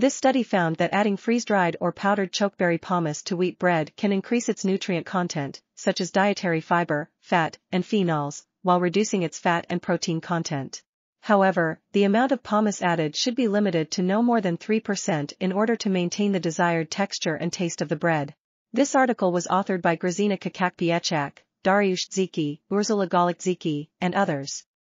This study found that adding freeze-dried or powdered chokeberry pomace to wheat bread can increase its nutrient content, such as dietary fiber, fat, and phenols, while reducing its fat and protein content. However, the amount of pomace added should be limited to no more than 3% in order to maintain the desired texture and taste of the bread. This article was authored by Grażyna Cacak-Pietrzak, Dariusz Dziki, Urszula Gawlik-Dziki, and others.